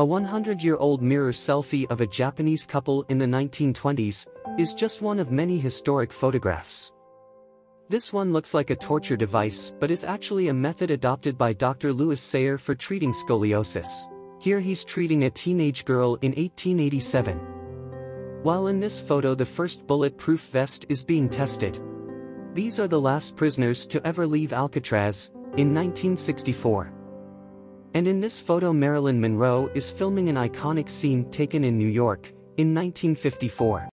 A 100-year-old mirror selfie of a Japanese couple in the 1920s is just one of many historic photographs. This one looks like a torture device but is actually a method adopted by Dr. Louis Sayre for treating scoliosis. Here he's treating a teenage girl in 1887. While in this photo the first bulletproof vest is being tested. These are the last prisoners to ever leave Alcatraz, in 1964. And in this photo Marilyn Monroe is filming an iconic scene taken in New York, in 1954.